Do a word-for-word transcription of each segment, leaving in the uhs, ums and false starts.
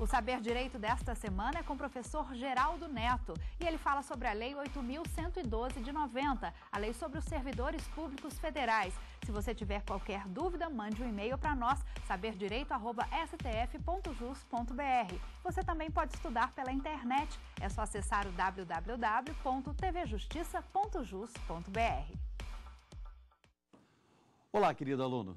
O Saber Direito desta semana é com o professor Geraldo Neto e ele fala sobre a Lei oito mil cento e doze de noventa, a lei sobre os servidores públicos federais. Se você tiver qualquer dúvida, mande um e-mail para nós, saber direito arroba s t f ponto jus ponto b r. Você também pode estudar pela internet, é só acessar o w w w ponto t v justiça ponto jus ponto b r. Olá, querido aluno.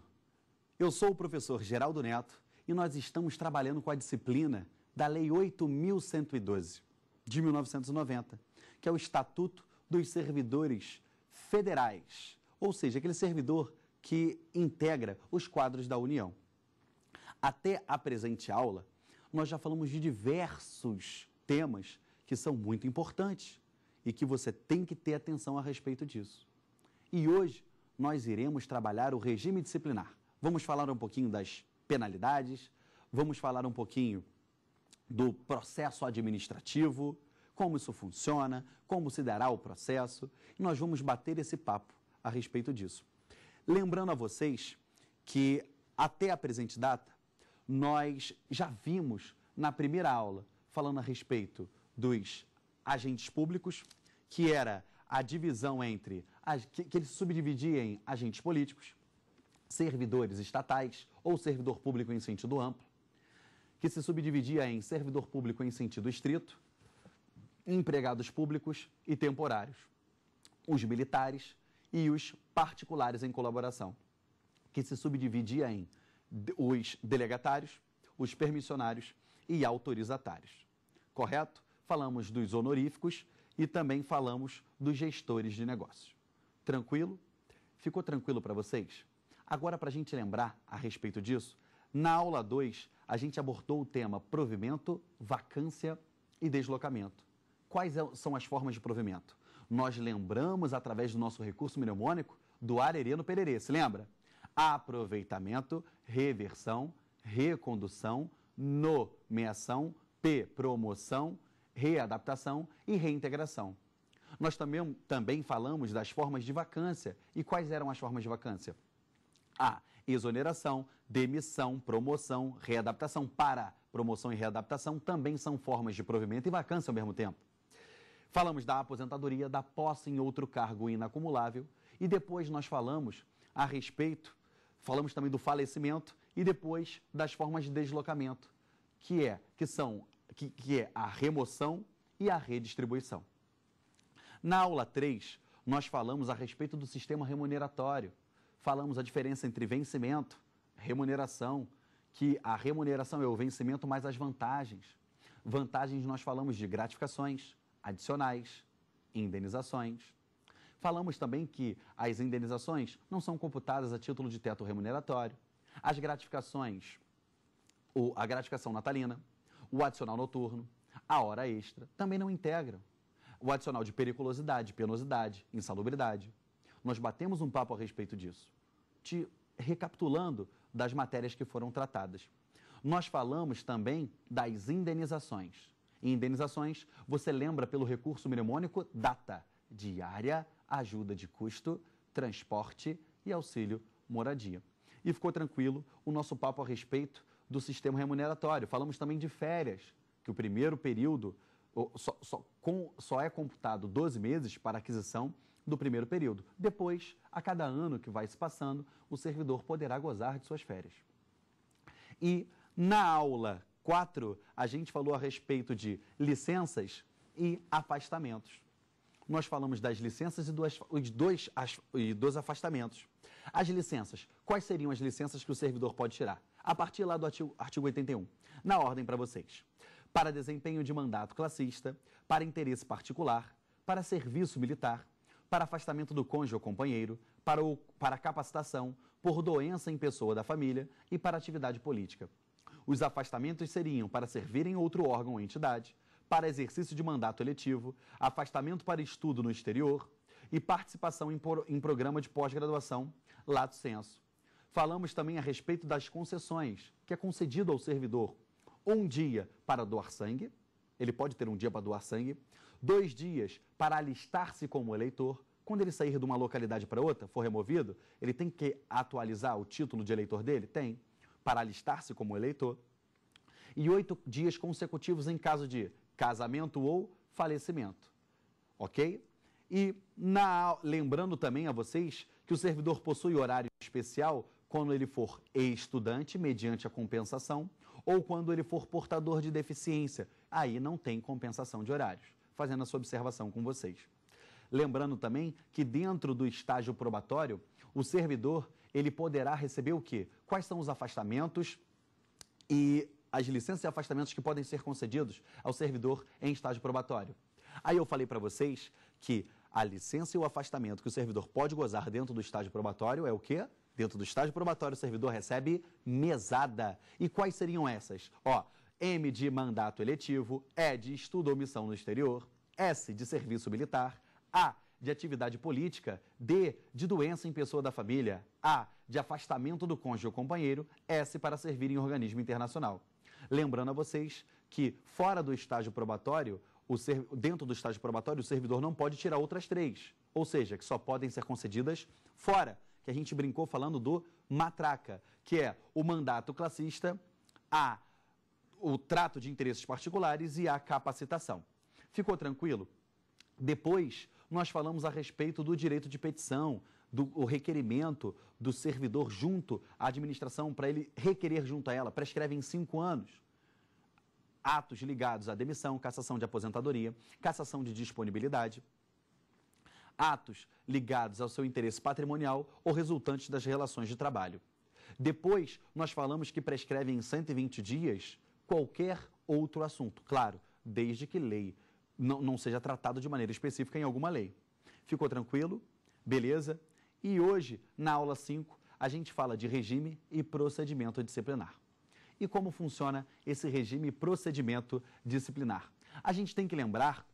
Eu sou o professor Geraldo Neto. E nós estamos trabalhando com a disciplina da Lei oito mil cento e doze de mil novecentos e noventa, que é o Estatuto dos Servidores Federais, ou seja, aquele servidor que integra os quadros da União. Até a presente aula, nós já falamos de diversos temas que são muito importantes e que você tem que ter atenção a respeito disso. E hoje nós iremos trabalhar o regime disciplinar. Vamos falar um pouquinho das penalidades, vamos falar um pouquinho do processo administrativo, como isso funciona, como se dará o processo, e nós vamos bater esse papo a respeito disso. Lembrando a vocês que até a presente data, nós já vimos na primeira aula, falando a respeito dos agentes públicos, que era a divisão entre, que ele subdividia em agentes políticos, servidores estatais, ou servidor público em sentido amplo, que se subdividia em servidor público em sentido estrito, empregados públicos e temporários, os militares e os particulares em colaboração, que se subdividia em os delegatários, os permissionários e autorizatários. Correto? Falamos dos honoríficos e também falamos dos gestores de negócio. Tranquilo? Ficou tranquilo para vocês? Agora, para a gente lembrar a respeito disso, na aula dois, a gente abordou o tema provimento, vacância e deslocamento. Quais são as formas de provimento? Nós lembramos, através do nosso recurso mnemônico, do arerê no pererê, se lembra? Aproveitamento, reversão, recondução, nomeação, P, promoção, readaptação e reintegração. Nós também, também falamos das formas de vacância. E quais eram as formas de vacância? A. Exoneração, demissão, promoção, readaptação. Para promoção e readaptação também são formas de provimento e vacância ao mesmo tempo. Falamos da aposentadoria, da posse em outro cargo inacumulável. E depois nós falamos a respeito, falamos também do falecimento e depois das formas de deslocamento, que, é, que, são, que, que é a remoção e a redistribuição. Na aula três, nós falamos a respeito do sistema remuneratório. Falamos a diferença entre vencimento, remuneração, que a remuneração é o vencimento mais as vantagens. Vantagens nós falamos de gratificações, adicionais, indenizações. Falamos também que as indenizações não são computadas a título de teto remuneratório. As gratificações, a gratificação natalina, o adicional noturno, a hora extra, também não integram. O adicional de periculosidade, penosidade, insalubridade. Nós batemos um papo a respeito disso, te recapitulando das matérias que foram tratadas. Nós falamos também das indenizações. E indenizações, você lembra pelo recurso mnemônico DATA, diária, ajuda de custo, transporte e auxílio moradia. E ficou tranquilo o nosso papo a respeito do sistema remuneratório. Falamos também de férias, que o primeiro período só, só, com, só é computado doze meses para aquisição do primeiro período. Depois, a cada ano que vai se passando, o servidor poderá gozar de suas férias. E na aula quatro, a gente falou a respeito de licenças e afastamentos. Nós falamos das licenças e dos, dois, e dos afastamentos. As licenças, quais seriam as licenças que o servidor pode tirar? A partir lá do artigo, artigo oitenta e um, na ordem para vocês. Para desempenho de mandato classista, para interesse particular, para serviço militar, para afastamento do cônjuge ou companheiro, para, o, para capacitação, por doença em pessoa da família e para atividade política. Os afastamentos seriam para servir em outro órgão ou entidade, para exercício de mandato eletivo, afastamento para estudo no exterior e participação em, por, em programa de pós-graduação, lato sensu. Falamos também a respeito das concessões, que é concedido ao servidor um dia para doar sangue, ele pode ter um dia para doar sangue, dois dias para alistar-se como eleitor. Quando ele sair de uma localidade para outra, for removido, ele tem que atualizar o título de eleitor dele? Tem. Para alistar-se como eleitor. e oito dias consecutivos em caso de casamento ou falecimento, ok? E na, lembrando também a vocês que o servidor possui horário especial quando ele for estudante, mediante a compensação, ou quando ele for portador de deficiência, aí não tem compensação de horários, fazendo essa observação com vocês. Lembrando também que dentro do estágio probatório, o servidor, ele poderá receber o quê? Quais são os afastamentos e as licenças e afastamentos que podem ser concedidos ao servidor em estágio probatório. Aí eu falei para vocês que a licença e o afastamento que o servidor pode gozar dentro do estágio probatório é o quê? Dentro do estágio probatório, o servidor recebe mesada. E quais seriam essas? Ó, M de mandato eletivo, E de estudo ou missão no exterior, S de serviço militar, A de atividade política, D de doença em pessoa da família, A de afastamento do cônjuge ou companheiro, S para servir em organismo internacional. Lembrando a vocês que fora do estágio probatório, o ser... dentro do estágio probatório, o servidor não pode tirar outras três, ou seja, que só podem ser concedidas fora, que a gente brincou falando do matraca, que é o mandato classista, a o trato de interesses particulares e a capacitação. Ficou tranquilo? Depois, nós falamos a respeito do direito de petição, do o requerimento do servidor junto à administração para ele requerer junto a ela, prescreve em cinco anos. Atos ligados à demissão, cassação de aposentadoria, cassação de disponibilidade, atos ligados ao seu interesse patrimonial ou resultantes das relações de trabalho. Depois, nós falamos que prescreve em cento e vinte dias qualquer outro assunto, claro, desde que lei Não, não seja tratado de maneira específica em alguma lei. Ficou tranquilo? Beleza? E hoje, na aula cinco, a gente fala de regime e procedimento disciplinar. E como funciona esse regime e procedimento disciplinar? A gente tem que lembrar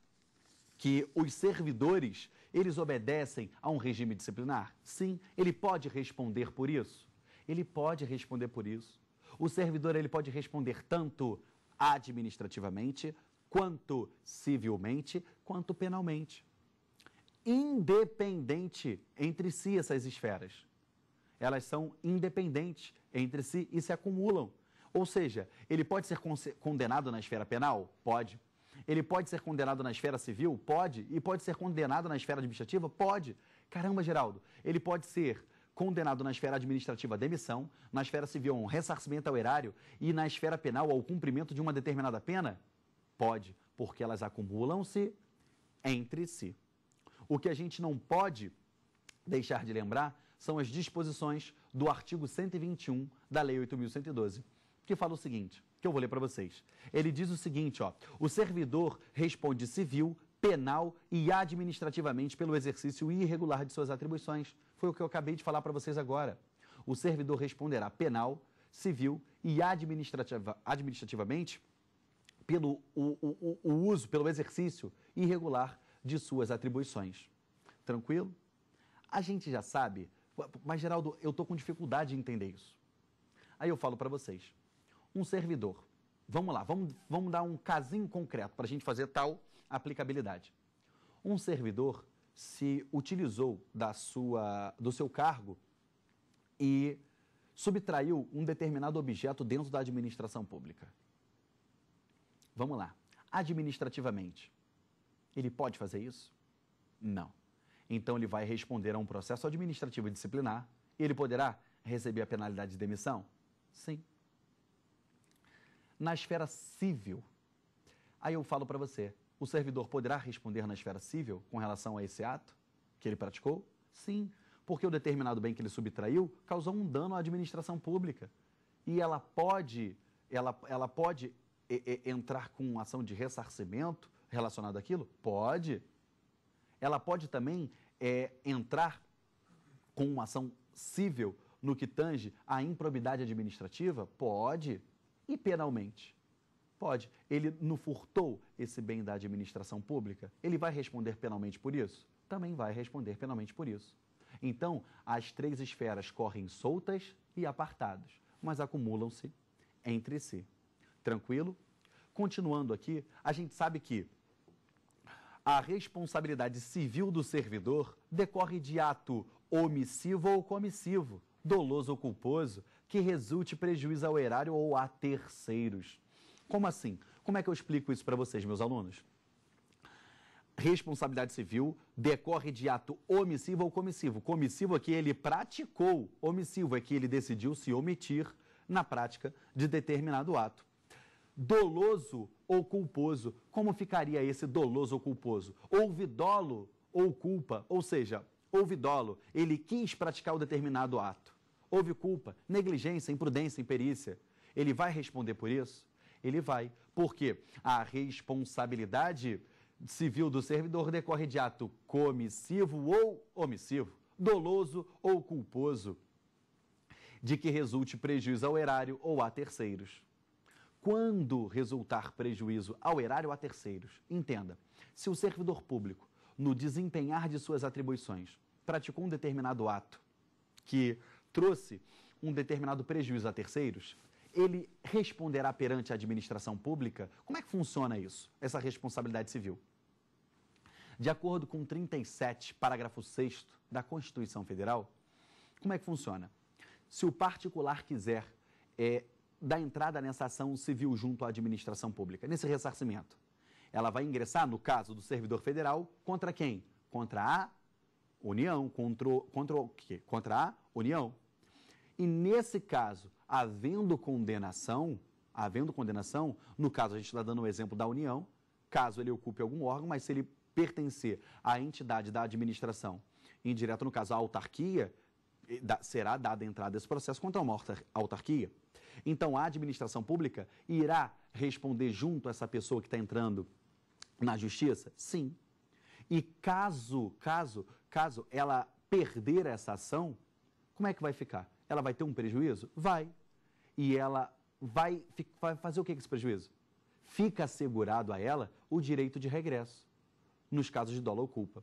que os servidores, eles obedecem a um regime disciplinar? Sim, ele pode responder por isso. Ele pode responder por isso. O servidor, ele pode responder tanto administrativamente, quanto civilmente, quanto penalmente. Independente entre si essas esferas. Elas são independentes entre si e se acumulam. Ou seja, ele pode ser condenado na esfera penal? Pode. Ele pode ser condenado na esfera civil? Pode. E pode ser condenado na esfera administrativa? Pode. Caramba, Geraldo, ele pode ser condenado na esfera administrativa à demissão, na esfera civil a um ressarcimento ao erário e na esfera penal ao cumprimento de uma determinada pena? Pode, porque elas acumulam-se entre si. O que a gente não pode deixar de lembrar são as disposições do artigo cento e vinte e um da Lei oito mil cento e doze, que fala o seguinte, que eu vou ler para vocês. Ele diz o seguinte, ó, o servidor responde civil, penal e administrativamente pelo exercício irregular de suas atribuições. Foi o que eu acabei de falar para vocês agora. O servidor responderá penal, civil e administrativa, administrativamente pelo o, o, o uso, pelo exercício irregular de suas atribuições. Tranquilo? A gente já sabe, mas Geraldo, eu estou com dificuldade de entender isso. Aí eu falo para vocês, um servidor, vamos lá, vamos, vamos dar um casinho concreto para a gente fazer tal aplicabilidade. Um servidor se utilizou da sua, do seu cargo e subtraiu um determinado objeto dentro da administração pública. Vamos lá, administrativamente, ele pode fazer isso? Não. Então, ele vai responder a um processo administrativo disciplinar e ele poderá receber a penalidade de demissão? Sim. Na esfera civil, aí eu falo para você, o servidor poderá responder na esfera civil com relação a esse ato que ele praticou? Sim, porque o determinado bem que ele subtraiu causou um dano à administração pública e ela pode, ela, ela pode... E, e, entrar com ação de ressarcimento relacionado àquilo? Pode. Ela pode também é, entrar com uma ação civil no que tange à improbidade administrativa? Pode. E penalmente? Pode. Ele não furtou esse bem da administração pública? Ele vai responder penalmente por isso? Também vai responder penalmente por isso. Então, as três esferas correm soltas e apartadas, mas acumulam-se entre si. Tranquilo? Continuando aqui, a gente sabe que a responsabilidade civil do servidor decorre de ato omissivo ou comissivo, doloso ou culposo, que resulte prejuízo ao erário ou a terceiros. Como assim? Como é que eu explico isso para vocês, meus alunos? Responsabilidade civil decorre de ato omissivo ou comissivo. Comissivo é que ele praticou, omissivo é que ele decidiu se omitir na prática de determinado ato. Doloso ou culposo, como ficaria esse doloso ou culposo? Houve dolo ou culpa, ou seja, houve dolo, ele quis praticar o determinado ato. Houve culpa, negligência, imprudência, imperícia. Ele vai responder por isso? Ele vai, porque a responsabilidade civil do servidor decorre de ato comissivo ou omissivo, doloso ou culposo, de que resulte prejuízo ao erário ou a terceiros. Quando resultar prejuízo ao erário ou a terceiros, entenda, se o servidor público, no desempenhar de suas atribuições, praticou um determinado ato que trouxe um determinado prejuízo a terceiros, ele responderá perante a administração pública? Como é que funciona isso, essa responsabilidade civil? De acordo com trinta e sete, parágrafo sexto da Constituição Federal, como é que funciona? Se o particular quiser é, dar entrada nessa ação civil junto à administração pública, nesse ressarcimento, ela vai ingressar, no caso do servidor federal, contra quem? Contra a União, contra, contra o quê? Contra a União. E nesse caso, havendo condenação, havendo condenação, no caso a gente está dando o exemplo da União, caso ele ocupe algum órgão, mas se ele pertencer à entidade da administração indireta, no caso a autarquia, será dada entrada esse processo contra uma autarquia. Então a administração pública irá responder junto a essa pessoa que está entrando na justiça? Sim. E caso, caso, caso ela perder essa ação, como é que vai ficar? Ela vai ter um prejuízo? Vai. E ela vai, vai fazer o que com esse prejuízo? Fica assegurado a ela o direito de regresso, nos casos de dolo ou culpa.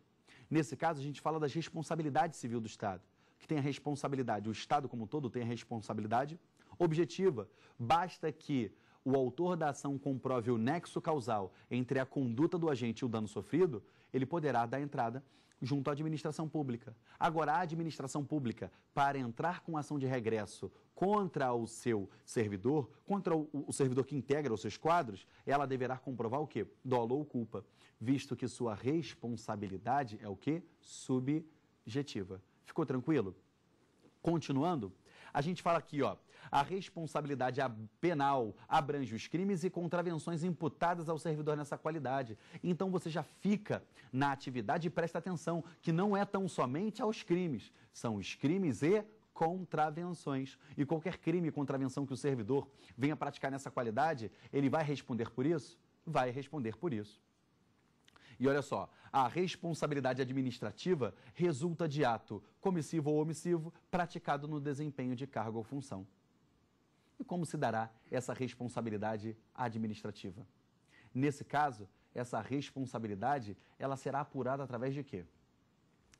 Nesse caso, a gente fala da responsabilidade civil do Estado, que tem a responsabilidade, o Estado como um todo tem a responsabilidade objetiva. Basta que o autor da ação comprove o nexo causal entre a conduta do agente e o dano sofrido, ele poderá dar entrada junto à administração pública. Agora, a administração pública, para entrar com ação de regresso contra o seu servidor, contra o, o servidor que integra os seus quadros, ela deverá comprovar o quê? Dolo ou culpa, visto que sua responsabilidade é o quê? Subjetiva. Ficou tranquilo? Continuando, a gente fala aqui, ó, a responsabilidade penal abrange os crimes e contravenções imputadas ao servidor nessa qualidade. Então você já fica na atividade e presta atenção, que não é tão somente aos crimes, são os crimes e contravenções. E qualquer crime e contravenção que o servidor venha praticar nessa qualidade, ele vai responder por isso? Vai responder por isso. E olha só, a responsabilidade administrativa resulta de ato comissivo ou omissivo praticado no desempenho de cargo ou função. E como se dará essa responsabilidade administrativa? Nesse caso, essa responsabilidade, ela será apurada através de quê?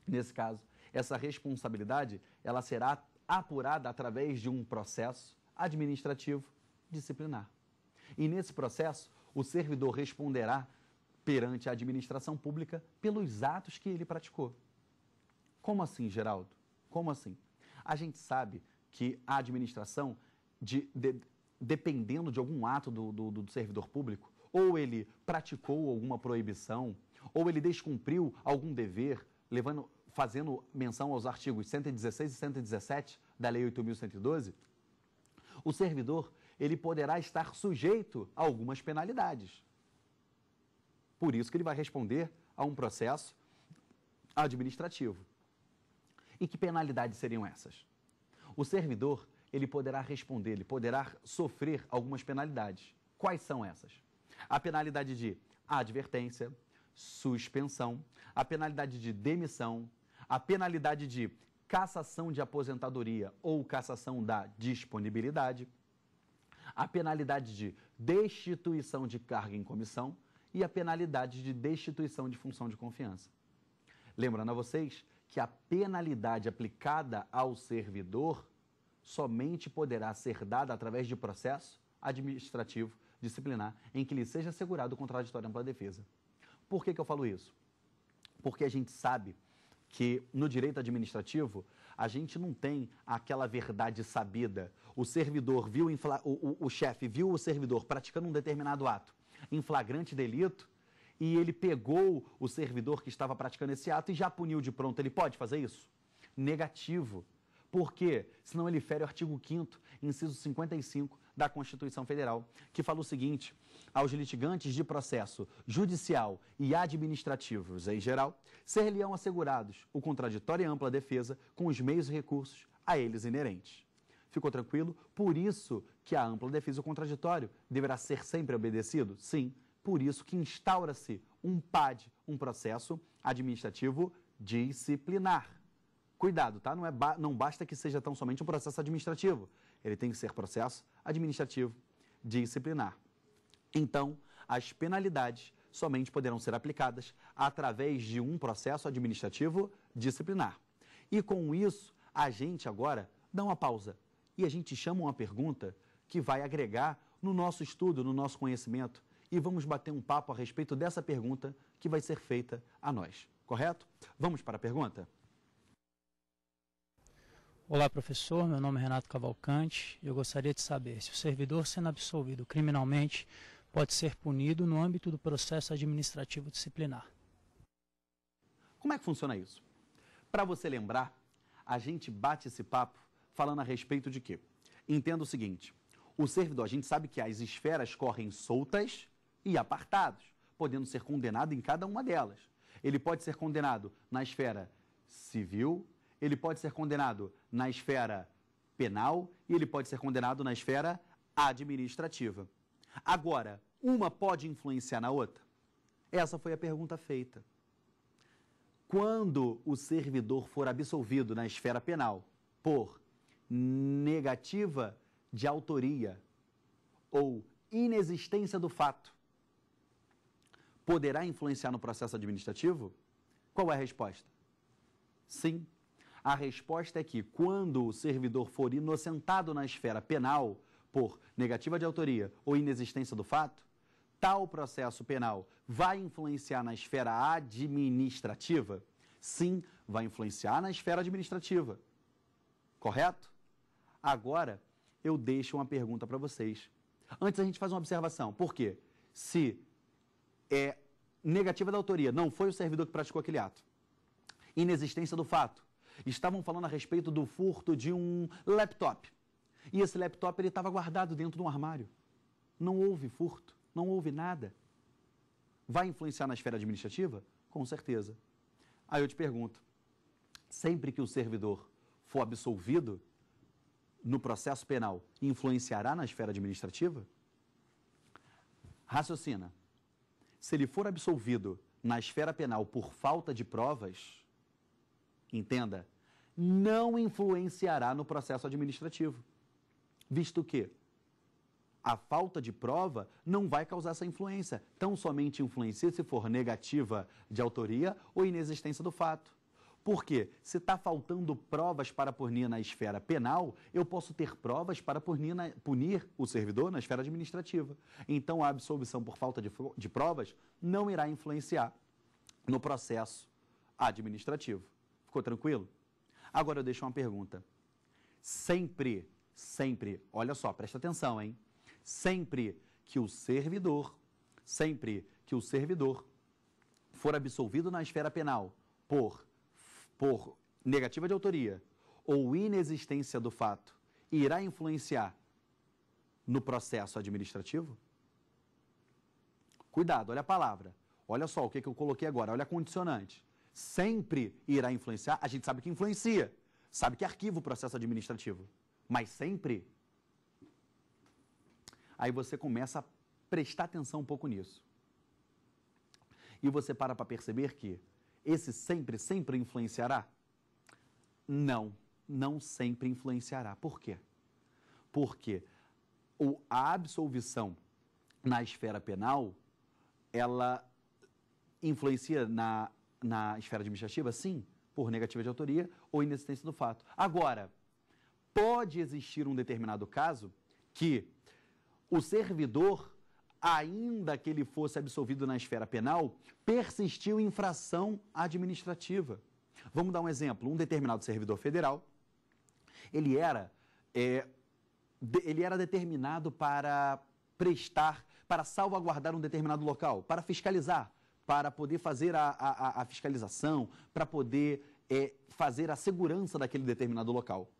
Nesse caso, essa responsabilidade, ela será apurada através de um processo administrativo disciplinar. E nesse processo, o servidor responderá perante a administração pública pelos atos que ele praticou. Como assim, Geraldo? Como assim? A gente sabe que a administração, de, de, dependendo de algum ato do, do, do servidor público, ou ele praticou alguma proibição, ou ele descumpriu algum dever, levando, fazendo menção aos artigos cento e dezesseis e cento e dezessete da Lei oito mil cento e doze, o servidor ele poderá estar sujeito a algumas penalidades. Por isso que ele vai responder a um processo administrativo. E que penalidades seriam essas? O servidor, ele poderá responder, ele poderá sofrer algumas penalidades. Quais são essas? A penalidade de advertência, suspensão, a penalidade de demissão, a penalidade de cassação de aposentadoria ou cassação da disponibilidade, a penalidade de destituição de cargo em comissão, e a penalidade de destituição de função de confiança. Lembrando a vocês que a penalidade aplicada ao servidor somente poderá ser dada através de processo administrativo disciplinar em que lhe seja assegurado o contraditório e ampla defesa. Por que que eu falo isso? Porque a gente sabe que no direito administrativo a gente não tem aquela verdade sabida. O servidor viu, o, o, o chefe viu o servidor praticando um determinado ato em flagrante delito e ele pegou o servidor que estava praticando esse ato e já puniu de pronto. Ele pode fazer isso? Negativo. Por quê? Senão ele fere o artigo quinto, inciso cinquenta e cinco da Constituição Federal, que fala o seguinte: aos litigantes de processo judicial e administrativos em geral, ser-lhe-ão assegurados o contraditório e ampla defesa com os meios e recursos a eles inerentes. Ficou tranquilo? Por isso que a ampla defesa e o contraditório deverá ser sempre obedecido? Sim, por isso que instaura-se um P A D, um processo administrativo disciplinar. Cuidado, tá? Não, é ba... não basta que seja tão somente um processo administrativo. Ele tem que ser processo administrativo disciplinar. Então, as penalidades somente poderão ser aplicadas através de um processo administrativo disciplinar. E com isso, a gente agora dá uma pausa e a gente chama uma pergunta que vai agregar no nosso estudo, no nosso conhecimento, e vamos bater um papo a respeito dessa pergunta que vai ser feita a nós, correto? Vamos para a pergunta? Olá, professor. Meu nome é Renato Cavalcante. Eu gostaria de saber se o servidor sendo absolvido criminalmente pode ser punido no âmbito do processo administrativo disciplinar. Como é que funciona isso? Para você lembrar, a gente bate esse papo falando a respeito de quê? Entenda o seguinte: o servidor, a gente sabe que as esferas correm soltas e apartados, podendo ser condenado em cada uma delas. Ele pode ser condenado na esfera civil, ele pode ser condenado na esfera penal e ele pode ser condenado na esfera administrativa. Agora, uma pode influenciar na outra? Essa foi a pergunta feita. Quando o servidor for absolvido na esfera penal por negativa de autoria ou inexistência do fato, poderá influenciar no processo administrativo? Qual é a resposta? Sim. A resposta é que, quando o servidor for inocentado na esfera penal por negativa de autoria ou inexistência do fato, tal processo penal vai influenciar na esfera administrativa? Sim, vai influenciar na esfera administrativa. Correto? Agora, eu deixo uma pergunta para vocês. Antes, a gente faz uma observação. Por quê? Se é negativa da autoria, não foi o servidor que praticou aquele ato. Inexistência do fato. Estavam falando a respeito do furto de um laptop. E esse laptop ele estava guardado dentro de um armário. Não houve furto, não houve nada. Vai influenciar na esfera administrativa? Com certeza. Aí eu te pergunto, sempre que o servidor for absolvido no processo penal, influenciará na esfera administrativa? Raciocina. Se ele for absolvido na esfera penal por falta de provas... Entenda, não influenciará no processo administrativo, visto que a falta de prova não vai causar essa influência, tão somente influencia se for negativa de autoria ou inexistência do fato. Por quê? Se está faltando provas para punir na esfera penal, eu posso ter provas para punir, na, punir o servidor na esfera administrativa. Então, a absolvição por falta de, de provas não irá influenciar no processo administrativo. Ficou tranquilo? Agora eu deixo uma pergunta. Sempre, sempre, olha só, presta atenção, hein? Sempre que o servidor, sempre que o servidor for absolvido na esfera penal por, por negativa de autoria ou inexistência do fato, irá influenciar no processo administrativo? Cuidado, olha a palavra. Olha só o que, que eu coloquei agora, olha a condicionante. Sempre irá influenciar, a gente sabe que influencia, sabe que arquiva o processo administrativo, mas sempre? Aí você começa a prestar atenção um pouco nisso. E você para para perceber que esse sempre, sempre influenciará? Não, não sempre influenciará. Por quê? Porque a absolvição na esfera penal, ela influencia na... na esfera administrativa, sim, por negativa de autoria ou inexistência do fato. Agora, pode existir um determinado caso que o servidor, ainda que ele fosse absolvido na esfera penal, persistiu infração administrativa. Vamos dar um exemplo. Um determinado servidor federal, ele era, é, de, ele era determinado para prestar, para salvaguardar um determinado local, para fiscalizar, para poder fazer a, a, a fiscalização, para poder é, fazer a segurança daquele determinado local.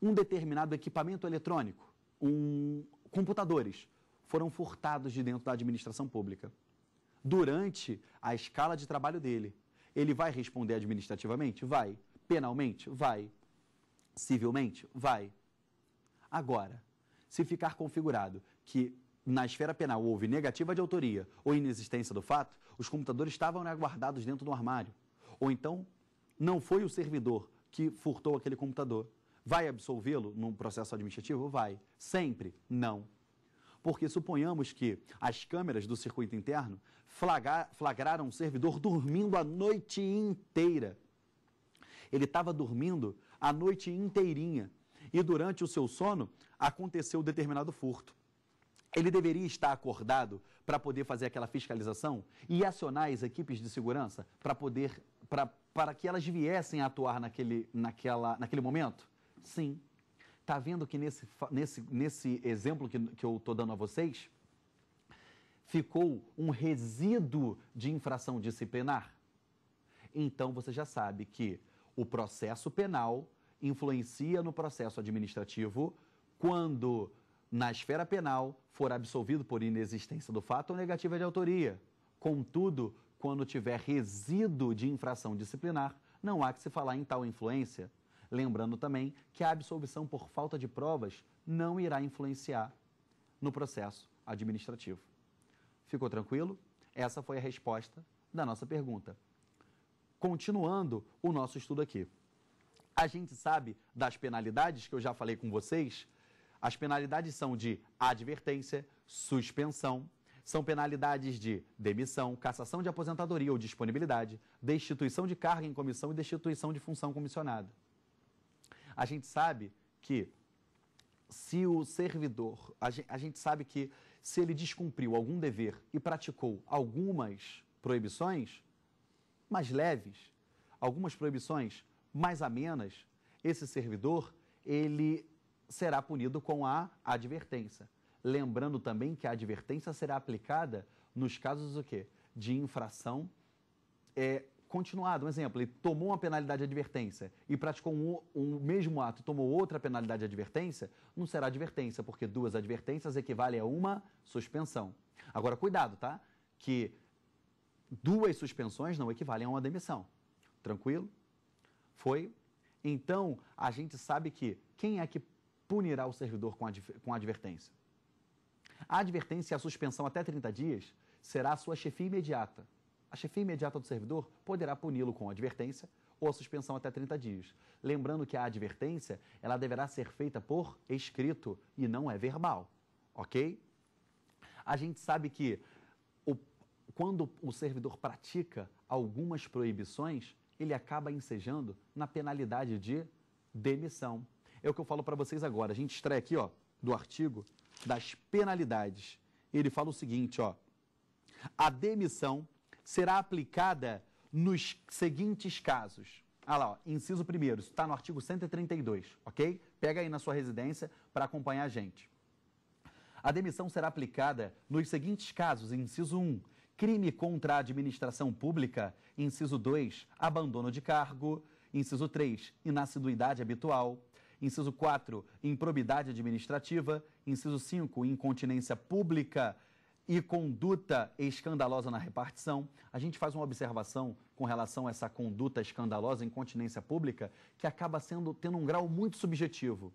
Um determinado equipamento eletrônico, um, computadores, foram furtados de dentro da administração pública. Durante a escala de trabalho dele, ele vai responder administrativamente? Vai. Penalmente? Vai. Civilmente? Vai. Agora, se ficar configurado que na esfera penal houve negativa de autoria ou inexistência do fato, os computadores estavam guardados dentro do armário. Ou então, não foi o servidor que furtou aquele computador. Vai absolvê-lo num processo administrativo? Vai. Sempre? Não. Porque suponhamos que as câmeras do circuito interno flagra, flagraram um servidor dormindo a noite inteira. Ele estava dormindo a noite inteirinha e durante o seu sono aconteceu determinado furto. Ele deveria estar acordado para poder fazer aquela fiscalização e acionar as equipes de segurança para poder, para, para que elas viessem a atuar naquele, naquela, naquele momento? Sim. Está vendo que nesse, nesse, nesse exemplo que, que eu estou dando a vocês, ficou um resíduo de infração disciplinar? Então, você já sabe que o processo penal influencia no processo administrativo quando, na esfera penal, for absolvido por inexistência do fato ou negativa de autoria. Contudo, quando tiver resíduo de infração disciplinar, não há que se falar em tal influência. Lembrando também que a absolvição por falta de provas não irá influenciar no processo administrativo. Ficou tranquilo? Essa foi a resposta da nossa pergunta. Continuando o nosso estudo aqui. A gente sabe das penalidades que eu já falei com vocês. As penalidades são de advertência, suspensão, são penalidades de demissão, cassação de aposentadoria ou disponibilidade, destituição de cargo em comissão e destituição de função comissionada. A gente sabe que se o servidor, a gente, a gente sabe que se ele descumpriu algum dever e praticou algumas proibições mais leves, algumas proibições mais amenas, esse servidor, ele será punido com a advertência. Lembrando também que a advertência será aplicada nos casos o quê? De infração é, continuado. Um exemplo, ele tomou uma penalidade de advertência e praticou um, um mesmo ato e tomou outra penalidade de advertência, não será advertência, porque duas advertências equivalem a uma suspensão. Agora, cuidado, tá? Que duas suspensões não equivalem a uma demissão. Tranquilo? Foi? Então, a gente sabe que quem é que punirá o servidor com a, com a advertência? A advertência e a suspensão até trinta dias será a sua chefia imediata. A chefia imediata do servidor poderá puni-lo com advertência ou a suspensão até trinta dias. Lembrando que a advertência, ela deverá ser feita por escrito e não é verbal, ok? A gente sabe que o, quando o servidor pratica algumas proibições, ele acaba ensejando na penalidade de demissão. É o que eu falo para vocês agora. A gente extrai aqui, ó, do artigo das penalidades. Ele fala o seguinte, ó, a demissão será aplicada nos seguintes casos. Ah lá, ó, inciso primeiro, isso está no artigo cento e trinta e dois, ok? Pega aí na sua residência para acompanhar a gente. A demissão será aplicada nos seguintes casos, inciso um, crime contra a administração pública, inciso dois, abandono de cargo, inciso três, inassiduidade habitual, inciso quatro, improbidade administrativa, inciso cinco, incontinência pública, e conduta escandalosa na repartição. A gente faz uma observação com relação a essa conduta escandalosa, incontinência pública, que acaba sendo, tendo um grau muito subjetivo.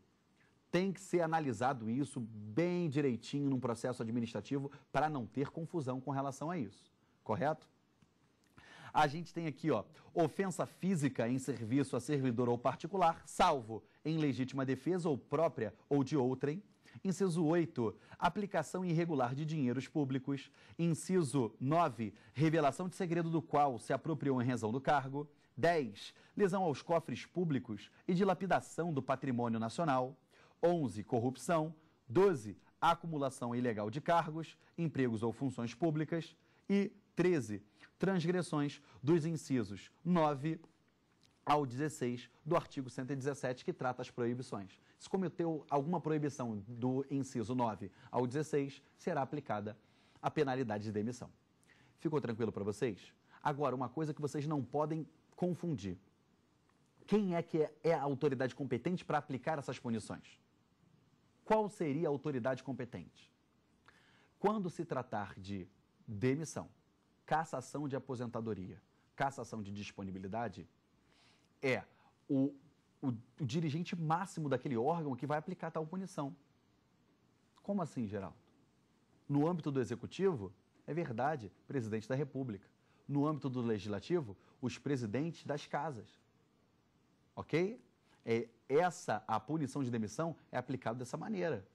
Tem que ser analisado isso bem direitinho num processo administrativo para não ter confusão com relação a isso, correto? A gente tem aqui, ó, ofensa física em serviço a servidor ou particular, salvo em legítima defesa ou própria ou de outrem. Inciso oito, aplicação irregular de dinheiros públicos. Inciso nove, revelação de segredo do qual se apropriou em razão do cargo. dez, lesão aos cofres públicos e dilapidação do patrimônio nacional. onze, corrupção. doze, acumulação ilegal de cargos, empregos ou funções públicas. E treze, transgressões dos incisos nove, ao dezesseis do artigo cento e dezessete, que trata as proibições. Se cometeu alguma proibição do inciso nove ao dezesseis, será aplicada a penalidade de demissão. Ficou tranquilo para vocês? Agora, uma coisa que vocês não podem confundir. Quem é que é a autoridade competente para aplicar essas punições? Qual seria a autoridade competente? Quando se tratar de demissão, cassação de aposentadoria, cassação de disponibilidade, é o, o, o dirigente máximo daquele órgão que vai aplicar tal punição. Como assim, Geraldo? No âmbito do Executivo, é verdade, presidente da República. No âmbito do Legislativo, os presidentes das casas. Ok? É, essa, a punição de demissão é aplicada dessa maneira.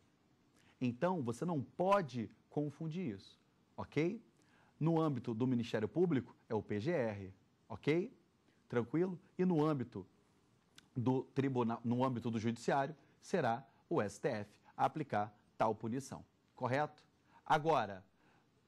Então, você não pode confundir isso. Ok? No âmbito do Ministério Público, é o P G R. Ok? Tranquilo? E no âmbito do tribunal, no âmbito do Judiciário, será o S T F a aplicar tal punição. Correto? Agora,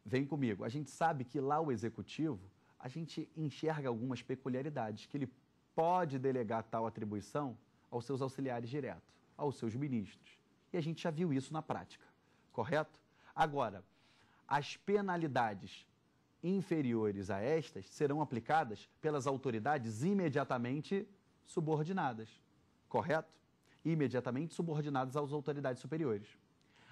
vem comigo. A gente sabe que lá o Executivo, a gente enxerga algumas peculiaridades, que ele pode delegar tal atribuição aos seus auxiliares diretos, aos seus ministros. E a gente já viu isso na prática, correto? Agora, as penalidades inferiores a estas serão aplicadas pelas autoridades imediatamente subordinadas, correto? Imediatamente subordinadas às autoridades superiores.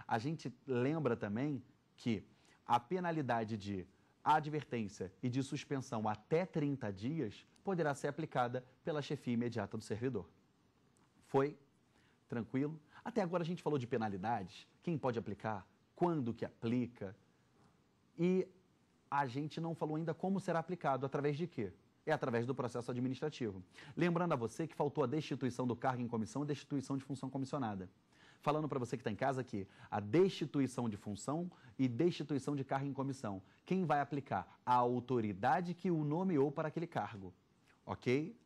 A gente lembra também que a penalidade de advertência e de suspensão até trinta dias poderá ser aplicada pela chefia imediata do servidor. Foi? Tranquilo? Até agora a gente falou de penalidades, quem pode aplicar, quando que aplica, e a gente não falou ainda como será aplicado, através de quê? É através do processo administrativo. Lembrando a você que faltou a destituição do cargo em comissão e destituição de função comissionada. Falando para você que está em casa aqui, a destituição de função e destituição de cargo em comissão. Quem vai aplicar? A autoridade que o nomeou para aquele cargo, ok?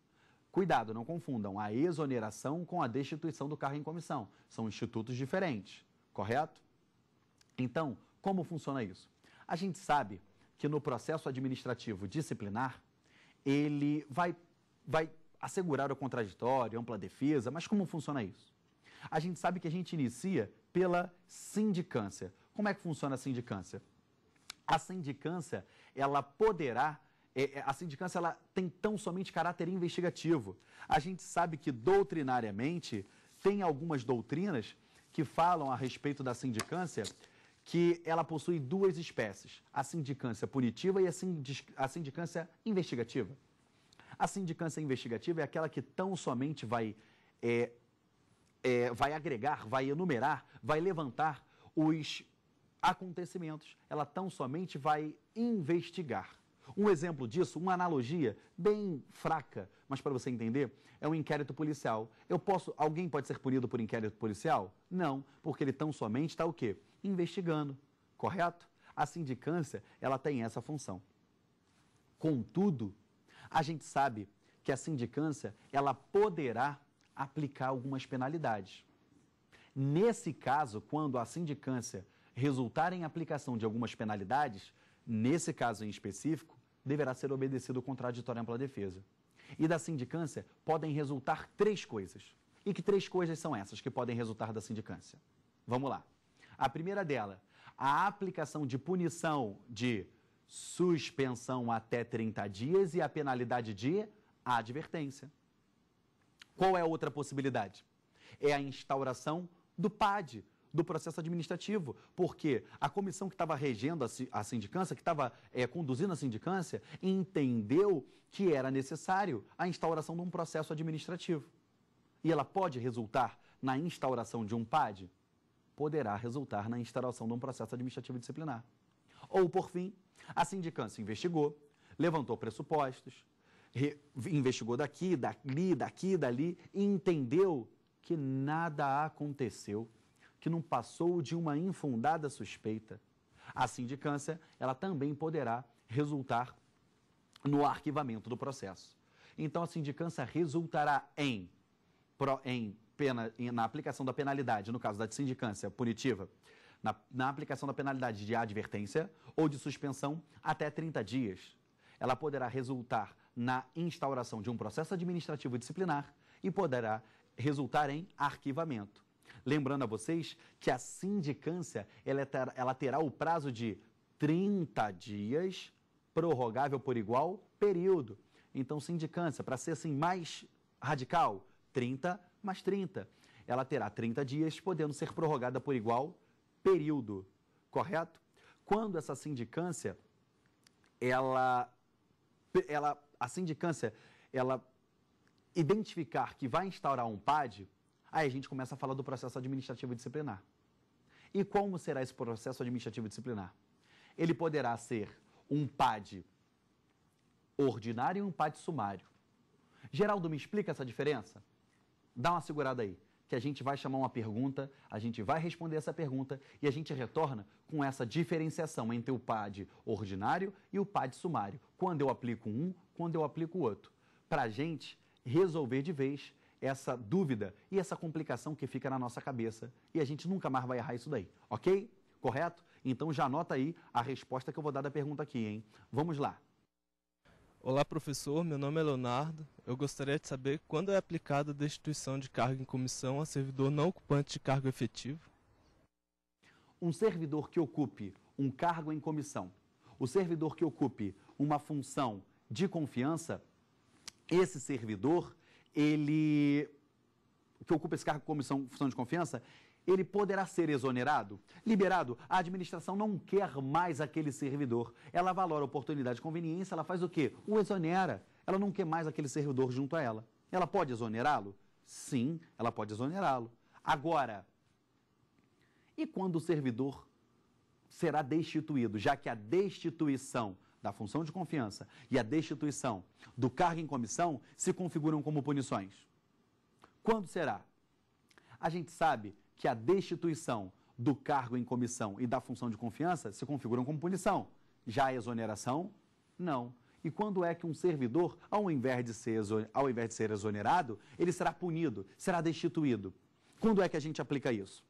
Cuidado, não confundam a exoneração com a destituição do cargo em comissão. São institutos diferentes, correto? Então, como funciona isso? A gente sabe que no processo administrativo disciplinar, ele vai, vai assegurar o contraditório, ampla defesa, mas como funciona isso? A gente sabe que a gente inicia pela sindicância. Como é que funciona a sindicância? A sindicância, ela poderá... É, a sindicância ela tem tão somente caráter investigativo. A gente sabe que doutrinariamente tem algumas doutrinas que falam a respeito da sindicância que ela possui duas espécies, a sindicância punitiva e a, sindic, a sindicância investigativa. A sindicância investigativa é aquela que tão somente vai, é, é, vai agregar, vai enumerar, vai levantar os acontecimentos, ela tão somente vai investigar. Um exemplo disso, uma analogia bem fraca, mas para você entender, é um inquérito policial. Eu posso, alguém pode ser punido por inquérito policial? Não, porque ele tão somente está o quê? Investigando, correto? A sindicância, ela tem essa função. Contudo, a gente sabe que a sindicância, ela poderá aplicar algumas penalidades. Nesse caso, quando a sindicância resultar em aplicação de algumas penalidades, nesse caso em específico, deverá ser obedecido o contraditório e ampla defesa. E da sindicância podem resultar três coisas. E que três coisas são essas que podem resultar da sindicância? Vamos lá. A primeira dela, a aplicação de punição de suspensão até trinta dias e a penalidade de advertência. Qual é a outra possibilidade? É a instauração do P A D, do processo administrativo, porque a comissão que estava regendo a sindicância, que estava é, conduzindo a sindicância, entendeu que era necessário a instauração de um processo administrativo. E ela pode resultar na instauração de um P A D? Poderá resultar na instauração de um processo administrativo disciplinar. Ou, por fim, a sindicância investigou, levantou pressupostos, investigou daqui, dali, daqui, dali, e entendeu que nada aconteceu, que não passou de uma infundada suspeita. A sindicância, ela também poderá resultar no arquivamento do processo. Então, a sindicância resultará em, em pena, na aplicação da penalidade, no caso da sindicância punitiva, na, na aplicação da penalidade de advertência ou de suspensão até trinta dias. Ela poderá resultar na instauração de um processo administrativo disciplinar e poderá resultar em arquivamento. Lembrando a vocês que a sindicância ela terá, ela terá o prazo de trinta dias, prorrogável por igual período. Então, sindicância, para ser assim mais radical, trinta mais trinta. Ela terá trinta dias, podendo ser prorrogada por igual período, correto? Quando essa sindicância, ela, ela, a sindicância, ela identificar que vai instaurar um P A D, aí a gente começa a falar do processo administrativo disciplinar. E como será esse processo administrativo disciplinar? Ele poderá ser um P A D ordinário e um P A D sumário. Geraldo, me explica essa diferença? Dá uma segurada aí, que a gente vai chamar uma pergunta, a gente vai responder essa pergunta e a gente retorna com essa diferenciação entre o P A D ordinário e o P A D sumário. Quando eu aplico um, quando eu aplico o outro. Para a gente resolver de vez essa dúvida e essa complicação que fica na nossa cabeça. E a gente nunca mais vai errar isso daí, ok? Correto? Então já anota aí a resposta que eu vou dar da pergunta aqui, hein? Vamos lá. Olá, professor. Meu nome é Leonardo. Eu gostaria de saber quando é aplicada a destituição de cargo em comissão a servidor não ocupante de cargo efetivo? Um servidor que ocupe um cargo em comissão, o servidor que ocupe uma função de confiança, esse servidor, ele que ocupa esse cargo em comissão, função de confiança, ele poderá ser exonerado, liberado. A administração não quer mais aquele servidor. Ela valora a oportunidade e conveniência, ela faz o quê? O exonera. Ela não quer mais aquele servidor junto a ela. Ela pode exonerá-lo? Sim, ela pode exonerá-lo. Agora, e quando o servidor será destituído, já que a destituição da função de confiança e a destituição do cargo em comissão se configuram como punições? Quando será? A gente sabe que a destituição do cargo em comissão e da função de confiança se configuram como punição. Já a exoneração, não. E quando é que um servidor, ao invés de ser, ao invés de ser exonerado, ele será punido, será destituído? Quando é que a gente aplica isso?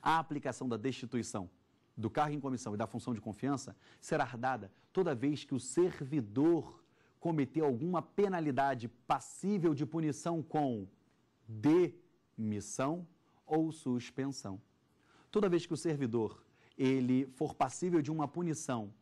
A aplicação da destituição do cargo em comissão e da função de confiança será dada toda vez que o servidor cometer alguma penalidade passível de punição com demissão ou suspensão. Toda vez que o servidor ele for passível de uma punição,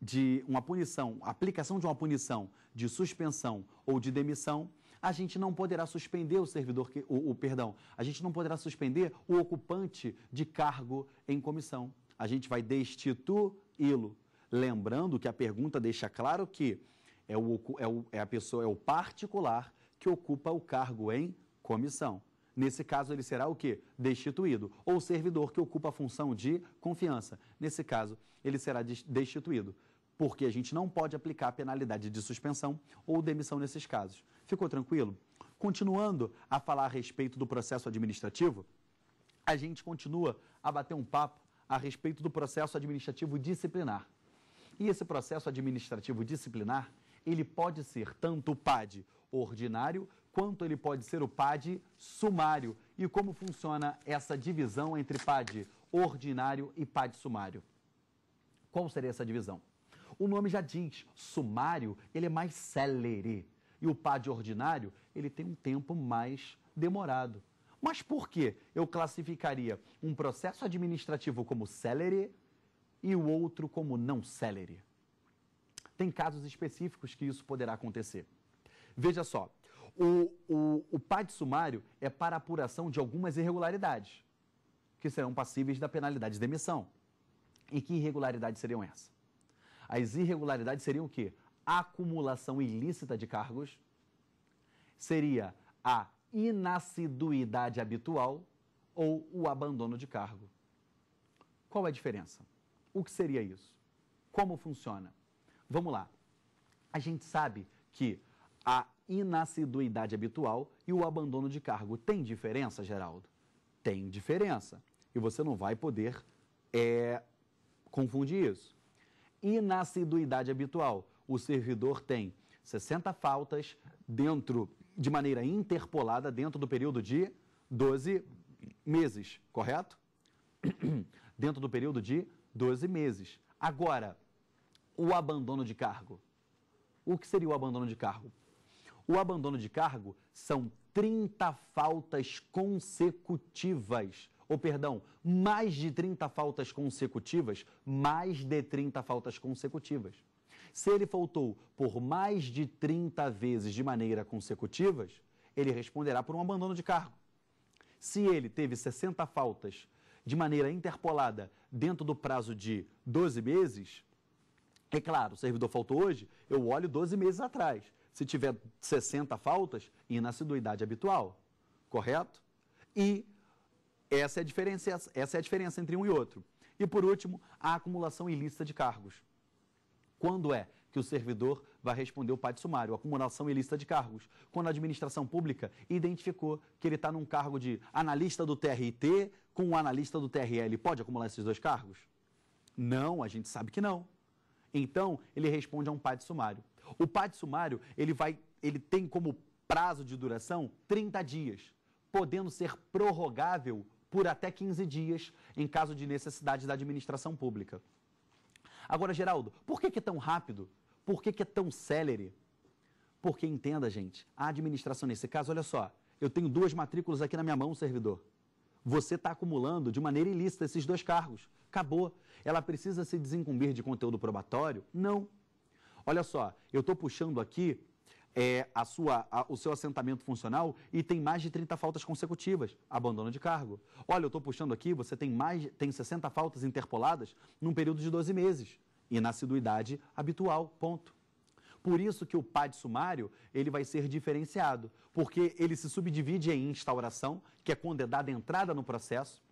de uma punição, aplicação de uma punição de suspensão ou de demissão, a gente não poderá suspender o servidor que o, o perdão, a gente não poderá suspender o ocupante de cargo em comissão. A gente vai destituí-lo, lembrando que a pergunta deixa claro que é o é, o, é a pessoa, é o particular que ocupa o cargo em comissão. Nesse caso, ele será o quê? Destituído. Ou servidor que ocupa a função de confiança. Nesse caso, ele será destituído, porque a gente não pode aplicar a penalidade de suspensão ou demissão nesses casos. Ficou tranquilo? Continuando a falar a respeito do processo administrativo, a gente continua a bater um papo a respeito do processo administrativo disciplinar. E esse processo administrativo disciplinar, ele pode ser tanto o P A D ordinário, quanto ele pode ser o P A D sumário e como funciona essa divisão entre P A D ordinário e P A D sumário. Qual seria essa divisão? O nome já diz, sumário, ele é mais célere e o P A D ordinário, ele tem um tempo mais demorado. Mas por que eu classificaria um processo administrativo como célere e o outro como não célere? Tem casos específicos que isso poderá acontecer. Veja só. O, o, o P A D sumário é para apuração de algumas irregularidades, que serão passíveis da penalidade de demissão. E que irregularidades seriam essas? As irregularidades seriam o quê? A acumulação ilícita de cargos, seria a inassiduidade habitual ou o abandono de cargo. Qual é a diferença? O que seria isso? Como funciona? Vamos lá. A gente sabe que a inassiduidade habitual e o abandono de cargo. Tem diferença, Geraldo? Tem diferença. E você não vai poder é, confundir isso. Inassiduidade habitual. O servidor tem sessenta faltas dentro, de maneira interpolada dentro do período de doze meses, correto? Dentro do período de doze meses. Agora, o abandono de cargo. O que seria o abandono de cargo? O abandono de cargo são trinta faltas consecutivas, ou perdão, mais de trinta faltas consecutivas, mais de trinta faltas consecutivas. Se ele faltou por mais de trinta vezes de maneira consecutiva, ele responderá por um abandono de cargo. Se ele teve sessenta faltas de maneira interpolada dentro do prazo de doze meses, é claro, o servidor faltou hoje, eu olho doze meses atrás. Se tiver sessenta faltas, inassiduidade habitual, correto? E essa é a diferença, essa é a diferença entre um e outro. E por último, a acumulação ilícita de cargos. Quando é que o servidor vai responder o pátio sumário? Acumulação ilícita de cargos. Quando a administração pública identificou que ele está num cargo de analista do T R I T com o analista do T R L. Pode acumular esses dois cargos? Não, a gente sabe que não. Então, ele responde a um pátio sumário. O pátio sumário, ele, vai, ele tem como prazo de duração trinta dias, podendo ser prorrogável por até quinze dias em caso de necessidade da administração pública. Agora, Geraldo, por que que é tão rápido? Por que que é tão célere? Porque, entenda, gente, a administração nesse caso, olha só, eu tenho duas matrículas aqui na minha mão, servidor. Você está acumulando de maneira ilícita esses dois cargos. Acabou. Ela precisa se desincumbir de conteúdo probatório? Não. Olha só, eu estou puxando aqui é, a sua, a, o seu assentamento funcional e tem mais de trinta faltas consecutivas, abandono de cargo. Olha, eu estou puxando aqui, você tem, mais, tem sessenta faltas interpoladas num período de doze meses. Inassiduidade habitual, ponto. Por isso que o pátio sumário ele vai ser diferenciado, porque ele se subdivide em instauração, que é quando é dada entrada no processo.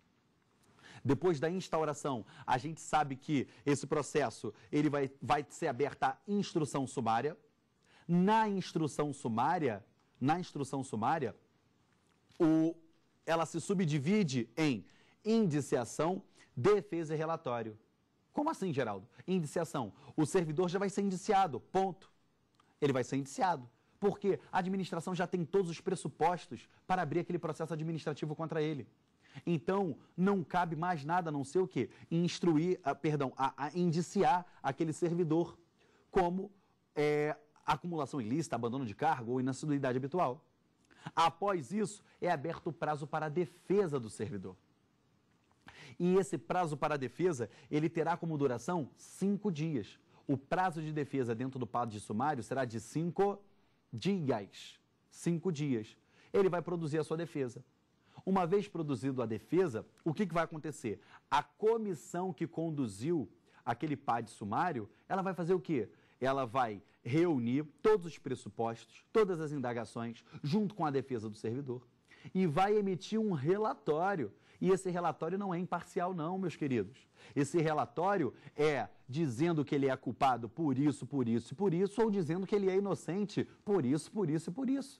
Depois da instauração, a gente sabe que esse processo ele vai, vai ser aberto à instrução sumária. Na instrução sumária, na instrução sumária, o, ela se subdivide em indiciação, defesa e relatório. Como assim, Geraldo? Indiciação. O servidor já vai ser indiciado, ponto. Ele vai ser indiciado, porque a administração já tem todos os pressupostos para abrir aquele processo administrativo contra ele. Então, não cabe mais nada a não ser o quê? Instruir, ah, perdão, a, a indiciar aquele servidor como é, acumulação ilícita, abandono de cargo ou inassiduidade habitual. Após isso, é aberto o prazo para a defesa do servidor. E esse prazo para a defesa, ele terá como duração cinco dias. O prazo de defesa dentro do pátio de sumário será de cinco dias. Cinco dias. Ele vai produzir a sua defesa. Uma vez produzido a defesa, o que que vai acontecer? A comissão que conduziu aquele pátio sumário, ela vai fazer o quê? Ela vai reunir todos os pressupostos, todas as indagações, junto com a defesa do servidor, e vai emitir um relatório. E esse relatório não é imparcial, não, meus queridos. Esse relatório é dizendo que ele é culpado por isso, por isso e por isso, ou dizendo que ele é inocente por isso, por isso e por isso.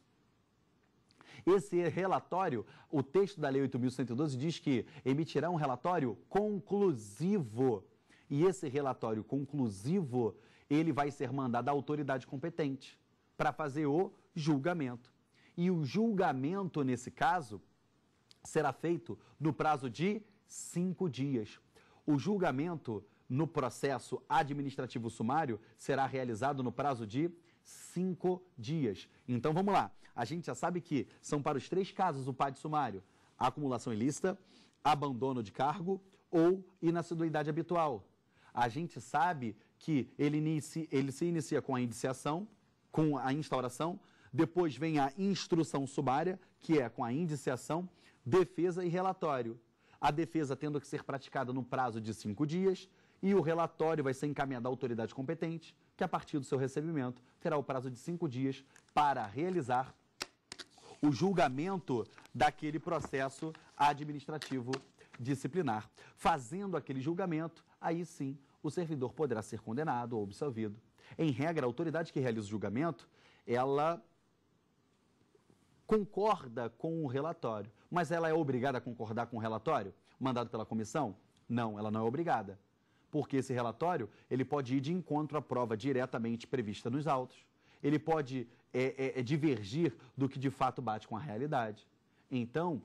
Esse relatório, o texto da Lei oito mil cento e doze diz que emitirá um relatório conclusivo. E esse relatório conclusivo, ele vai ser mandado à autoridade competente para fazer o julgamento. E o julgamento, nesse caso, será feito no prazo de cinco dias. O julgamento no processo administrativo sumário será realizado no prazo de cinco dias. Então, vamos lá. A gente já sabe que são para os três casos o pátio sumário: acumulação ilícita, abandono de cargo ou inassiduidade habitual. A gente sabe que ele, inicia, ele se inicia com a indiciação, com a instauração, depois vem a instrução sumária, que é com a indiciação, defesa e relatório. A defesa tendo que ser praticada no prazo de cinco dias e o relatório vai ser encaminhado à autoridade competente, que a partir do seu recebimento terá o prazo de cinco dias para realizar o julgamento daquele processo administrativo disciplinar. Fazendo aquele julgamento, aí sim o servidor poderá ser condenado ou absolvido. Em regra, a autoridade que realiza o julgamento, ela concorda com o relatório, mas ela é obrigada a concordar com o relatório mandado pela comissão? Não, ela não é obrigada, porque esse relatório ele pode ir de encontro à prova diretamente prevista nos autos, ele pode é, é, divergir do que de fato bate com a realidade. Então,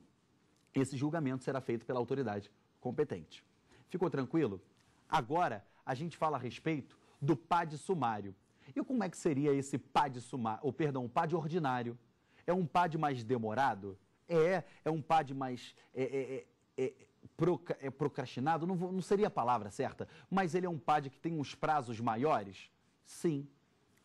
esse julgamento será feito pela autoridade competente. Ficou tranquilo? Agora, a gente fala a respeito do P A D sumário. E como é que seria esse P A D sumário, ou perdão, P A D ordinário? É um P A D mais demorado? É, é um P A D mais é, é, é, proca, é procrastinado? Não, vou, não seria a palavra certa, mas ele é um P A D que tem uns prazos maiores? Sim.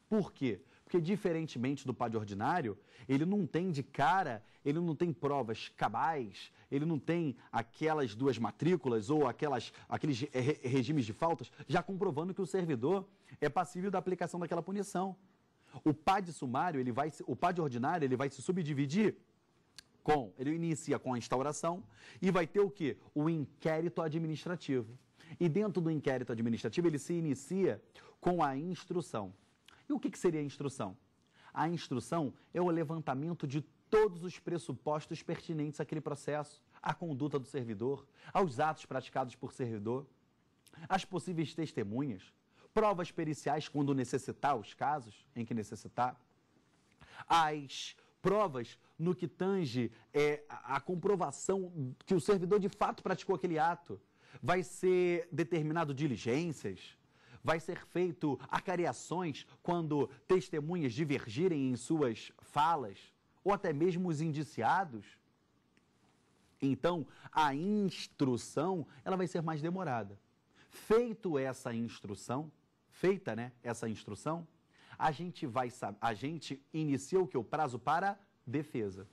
Por quê? Porque, diferentemente do P A D ordinário, ele não tem de cara, ele não tem provas cabais, ele não tem aquelas duas matrículas ou aquelas, aqueles re- regimes de faltas já comprovando que o servidor é passível da aplicação daquela punição. O P A D sumário, ele vai, o P A D ordinário, ele vai se subdividir com, ele inicia com a instauração e vai ter o quê? O inquérito administrativo. E dentro do inquérito administrativo, ele se inicia com a instrução. E o que, que seria a instrução? A instrução é o levantamento de todos os pressupostos pertinentes àquele processo, à conduta do servidor, aos atos praticados por servidor, às possíveis testemunhas, provas periciais quando necessitar os casos em que necessitar, as provas no que tange é, a comprovação que o servidor de fato praticou aquele ato, vai ser determinado diligências, vai ser feito acareações quando testemunhas divergirem em suas falas, ou até mesmo os indiciados. Então, a instrução, ela vai ser mais demorada. Feito essa instrução, feita, né, essa instrução, a gente vai a gente inicia o que? O prazo para defesa.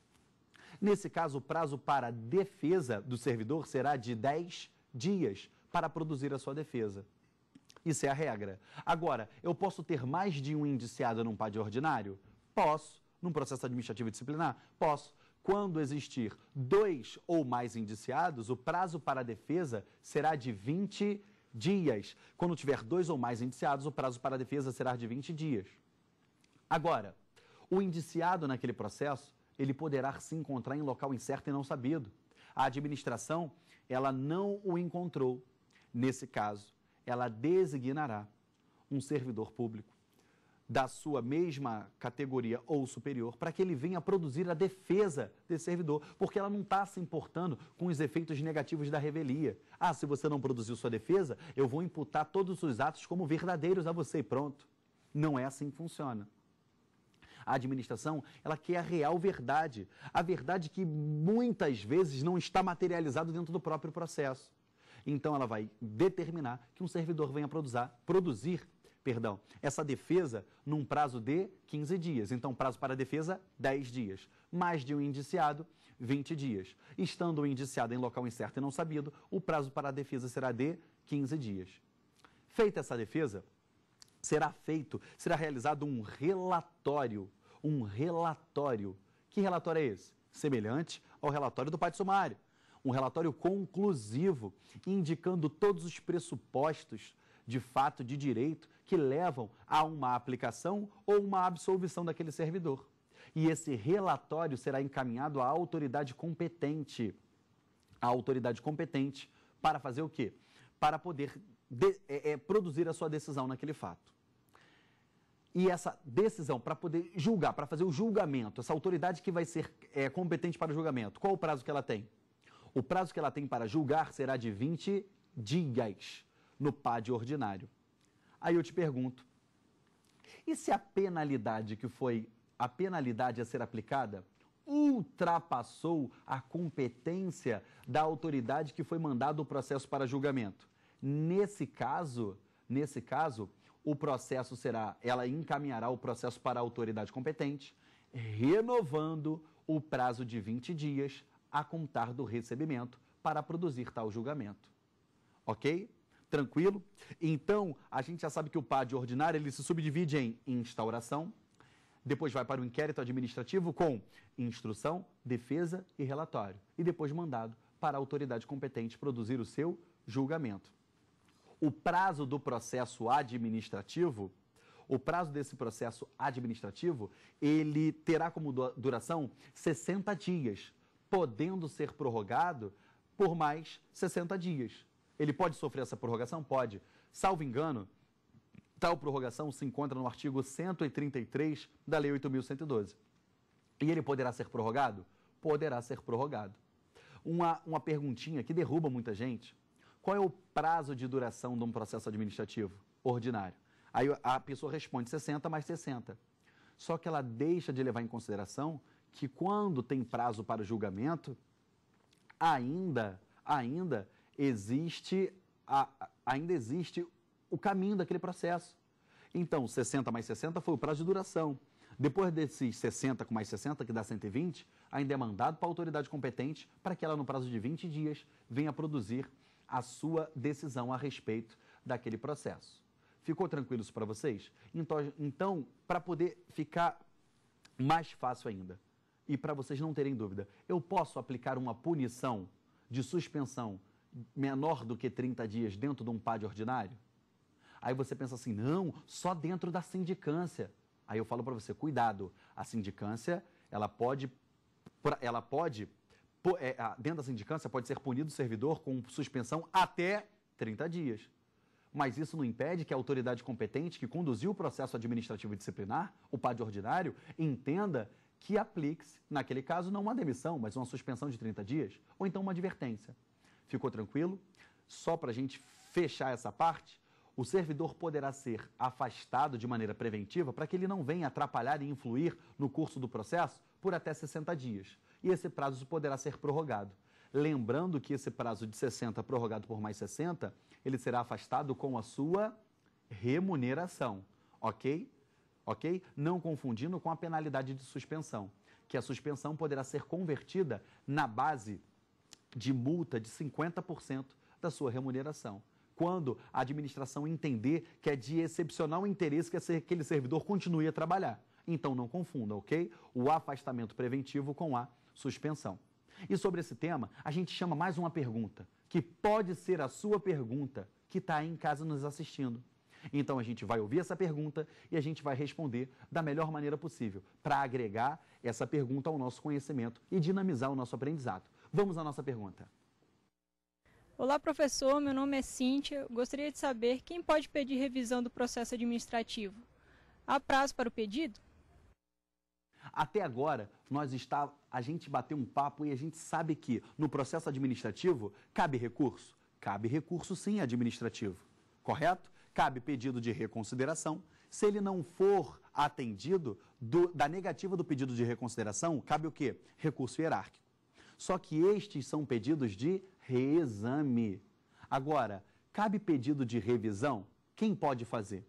Nesse caso, o prazo para defesa do servidor será de dez dias para produzir a sua defesa. Isso é a regra. Agora, eu posso ter mais de um indiciado num P A D ordinário? Posso. Num processo administrativo e disciplinar? Posso. Quando existir dois ou mais indiciados, o prazo para a defesa será de vinte dias. Quando tiver dois ou mais indiciados, o prazo para a defesa será de vinte dias. Agora, o indiciado naquele processo, ele poderá se encontrar em local incerto e não sabido. A administração, ela não o encontrou. Nesse caso, ela designará um servidor público da sua mesma categoria ou superior para que ele venha produzir a defesa desse servidor, porque ela não está se importando com os efeitos negativos da revelia. Ah, se você não produziu sua defesa, eu vou imputar todos os atos como verdadeiros a você e pronto. Não é assim que funciona. A administração, ela quer a real verdade, a verdade que muitas vezes não está materializada dentro do próprio processo. Então, ela vai determinar que um servidor venha produzir, produzir perdão, essa defesa num prazo de quinze dias. Então, prazo para a defesa, dez dias. Mais de um indiciado, vinte dias. Estando o indiciado em local incerto e não sabido, o prazo para a defesa será de quinze dias. Feita essa defesa, será feito, será realizado um relatório. Um relatório. Que relatório é esse? Semelhante ao relatório do P A D sumário. Um relatório conclusivo, indicando todos os pressupostos de fato de direito que levam a uma aplicação ou uma absolvição daquele servidor. E esse relatório será encaminhado à autoridade competente. A autoridade competente para fazer o quê? Para poder de, é, é, produzir a sua decisão naquele fato. E essa decisão, para poder julgar, para fazer o julgamento, essa autoridade que vai ser é, competente para o julgamento, qual o prazo que ela tem? O prazo que ela tem para julgar será de vinte dias no P A D ordinário. Aí eu te pergunto, e se a penalidade que foi a penalidade a ser aplicada ultrapassou a competência da autoridade que foi mandado o processo para julgamento? Nesse caso, nesse caso, o processo será, ela encaminhará o processo para a autoridade competente, renovando o prazo de vinte dias a contar do recebimento para produzir tal julgamento. Ok? Tranquilo? Então, a gente já sabe que o P A D ordinário, ele se subdivide em instauração, depois vai para o inquérito administrativo com instrução, defesa e relatório, e depois mandado para a autoridade competente produzir o seu julgamento. O prazo do processo administrativo, o prazo desse processo administrativo, ele terá como duração sessenta dias, podendo ser prorrogado por mais sessenta dias. Ele pode sofrer essa prorrogação? Pode. Salvo engano, tal prorrogação se encontra no artigo cento e trinta e três da Lei oito mil cento e doze. E ele poderá ser prorrogado? Poderá ser prorrogado. Uma, uma perguntinha que derruba muita gente. Qual é o prazo de duração de um processo administrativo ordinário? Aí a pessoa responde sessenta mais sessenta. Só que ela deixa de levar em consideração que quando tem prazo para o julgamento, ainda, ainda, existe, a, ainda existe o caminho daquele processo. Então, sessenta mais sessenta foi o prazo de duração. Depois desses sessenta com mais sessenta, que dá cento e vinte, ainda é mandado para a autoridade competente para que ela, no prazo de vinte dias, venha produzir a sua decisão a respeito daquele processo. Ficou tranquilo isso para vocês? Então, então para poder ficar mais fácil ainda e para vocês não terem dúvida, eu posso aplicar uma punição de suspensão menor do que trinta dias dentro de um P A D ordinário? Aí você pensa assim, não, só dentro da sindicância. Aí eu falo para você, cuidado, a sindicância, ela pode, ela pode dentro da sindicância, pode ser punido o servidor com suspensão até trinta dias. Mas isso não impede que a autoridade competente que conduziu o processo administrativo e disciplinar, o P A D ordinário, entenda que aplique-se, naquele caso, não uma demissão, mas uma suspensão de trinta dias, ou então uma advertência. Ficou tranquilo? Só para a gente fechar essa parte, o servidor poderá ser afastado de maneira preventiva para que ele não venha atrapalhar e influir no curso do processo por até sessenta dias. E esse prazo poderá ser prorrogado. Lembrando que esse prazo de sessenta prorrogado por mais sessenta, ele será afastado com a sua remuneração, ok? Ok? Não confundindo com a penalidade de suspensão, que a suspensão poderá ser convertida na base de multa de cinquenta por cento da sua remuneração, quando a administração entender que é de excepcional interesse que aquele servidor continue a trabalhar. Então, não confunda, ok? O afastamento preventivo com a suspensão. E sobre esse tema, a gente chama mais uma pergunta, que pode ser a sua pergunta, que está aí em casa nos assistindo. Então, a gente vai ouvir essa pergunta e a gente vai responder da melhor maneira possível, para agregar essa pergunta ao nosso conhecimento e dinamizar o nosso aprendizado. Vamos à nossa pergunta. Olá, professor. Meu nome é Cíntia. Gostaria de saber quem pode pedir revisão do processo administrativo. Há prazo para o pedido? Até agora, nós está, a gente bateu um papo e a gente sabe que no processo administrativo cabe recurso? Cabe recurso sim administrativo, correto? Cabe pedido de reconsideração. Se ele não for atendido do, da negativa do pedido de reconsideração, cabe o quê? Recurso hierárquico. Só que estes são pedidos de reexame. Agora, cabe pedido de revisão? Quem pode fazer?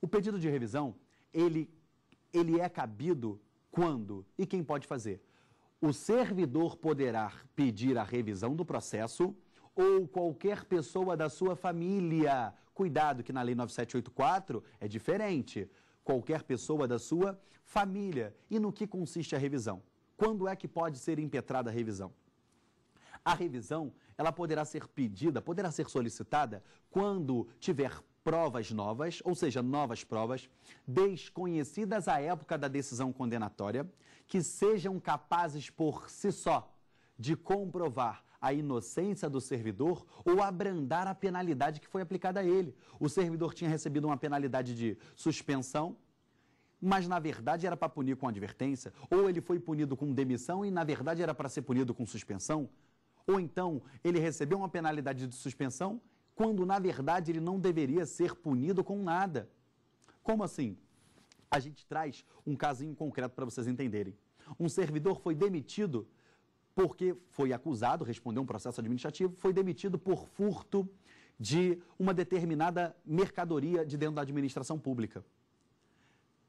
O pedido de revisão, ele, ele é cabido quando? E quem pode fazer? O servidor poderá pedir a revisão do processo ou qualquer pessoa da sua família. Cuidado que na Lei nove sete oito quatro é diferente. Qualquer pessoa da sua família. E no que consiste a revisão? Quando é que pode ser impetrada a revisão? A revisão, ela poderá ser pedida, poderá ser solicitada quando tiver provas novas, ou seja, novas provas, desconhecidas à época da decisão condenatória, que sejam capazes por si só de comprovar a inocência do servidor ou abrandar a penalidade que foi aplicada a ele. O servidor tinha recebido uma penalidade de suspensão, mas na verdade era para punir com advertência, ou ele foi punido com demissão e na verdade era para ser punido com suspensão, ou então ele recebeu uma penalidade de suspensão quando, na verdade, ele não deveria ser punido com nada. Como assim? A gente traz um casinho concreto para vocês entenderem. Um servidor foi demitido porque foi acusado, respondeu um processo administrativo, foi demitido por furto de uma determinada mercadoria de dentro da administração pública.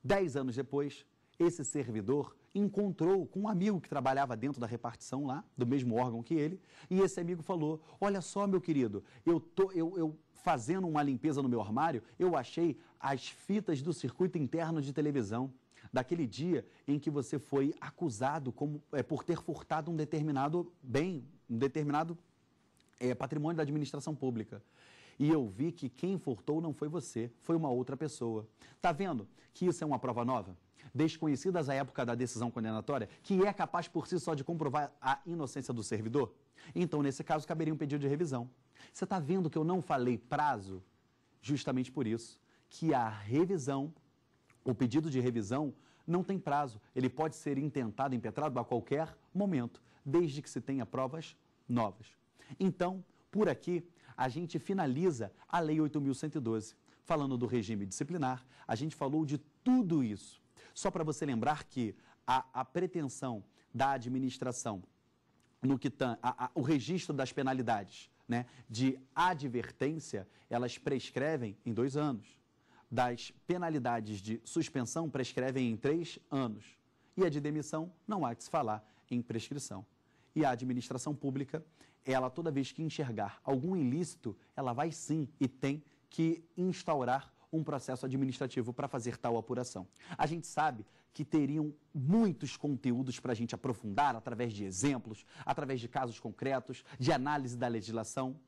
Dez anos depois, esse servidor encontrou com um amigo que trabalhava dentro da repartição lá, do mesmo órgão que ele, e esse amigo falou, olha só, meu querido, eu, tô, eu, eu fazendo uma limpeza no meu armário, eu achei as fitas do circuito interno de televisão, daquele dia em que você foi acusado como, é, por ter furtado um determinado bem, um determinado é, patrimônio da administração pública. E eu vi que quem furtou não foi você, foi uma outra pessoa. Tá vendo que isso é uma prova nova? Desconhecidas à época da decisão condenatória, que é capaz por si só de comprovar a inocência do servidor? Então, nesse caso, caberia um pedido de revisão. Você está vendo que eu não falei prazo? Justamente por isso que a revisão, o pedido de revisão, não tem prazo. Ele pode ser intentado, impetrado a qualquer momento, desde que se tenha provas novas. Então, por aqui, a gente finaliza a Lei oito mil cento e doze. falando do regime disciplinar, a gente falou de tudo isso. Só para você lembrar que a, a pretensão da administração, no que tam, a, a, o registro das penalidades, né, de advertência, elas prescrevem em dois anos. Das penalidades de suspensão, prescrevem em três anos. E a de demissão, não há que se falar em prescrição. E a administração pública, ela toda vez que enxergar algum ilícito, ela vai sim e tem que instaurar um processo administrativo para fazer tal apuração. A gente sabe que teriam muitos conteúdos para a gente aprofundar através de exemplos, através de casos concretos, de análise da legislação,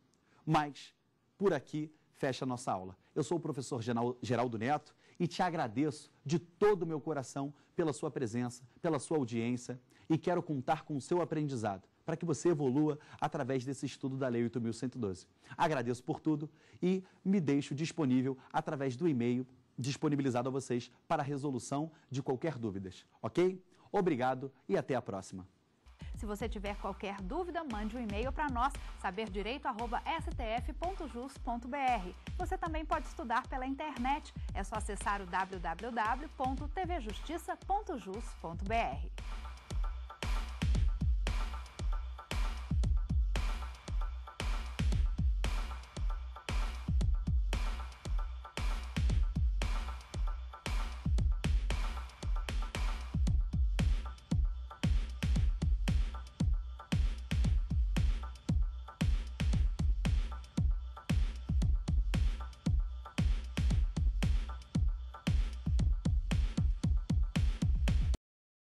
mas por aqui fecha a nossa aula. Eu sou o professor Geraldo Neto e te agradeço de todo o meu coração pela sua presença, pela sua audiência, e quero contar com o seu aprendizado, para que você evolua através desse estudo da Lei oito mil cento e doze. Agradeço por tudo e me deixo disponível através do e-mail disponibilizado a vocês para a resolução de qualquer dúvidas, ok? Obrigado e até a próxima. Se você tiver qualquer dúvida, mande um e-mail para nós, saber direito arroba s t f ponto jus ponto b r. Você também pode estudar pela internet, é só acessar o w w w ponto t v justiça ponto jus ponto b r.